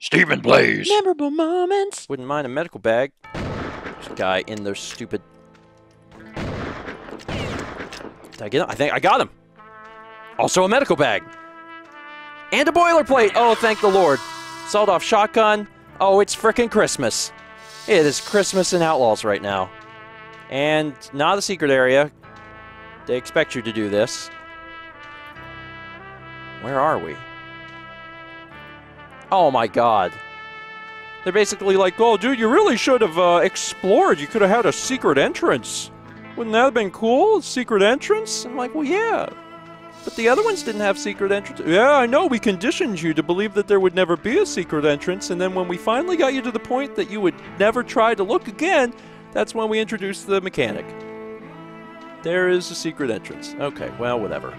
Steven Blaze. Memorable moments. Wouldn't mind a medical bag. There's a guy in their stupid... Did I get him? I think I got him. Also a medical bag. And a boilerplate. Oh, thank the Lord. Sawed-off shotgun. Oh, it's frickin' Christmas. It is Christmas in Outlaws right now. And not a secret area. They expect you to do this. Where are we? Oh my God. They're basically like, oh dude, you really should have explored. You could have had a secret entrance. Wouldn't that have been cool? A secret entrance? I'm like, well, yeah. But the other ones didn't have secret entrance. Yeah, I know. We conditioned you to believe that there would never be a secret entrance. And then when we finally got you to the point that you would never try to look again, that's when we introduced the mechanic. There is a secret entrance. Okay, well, whatever.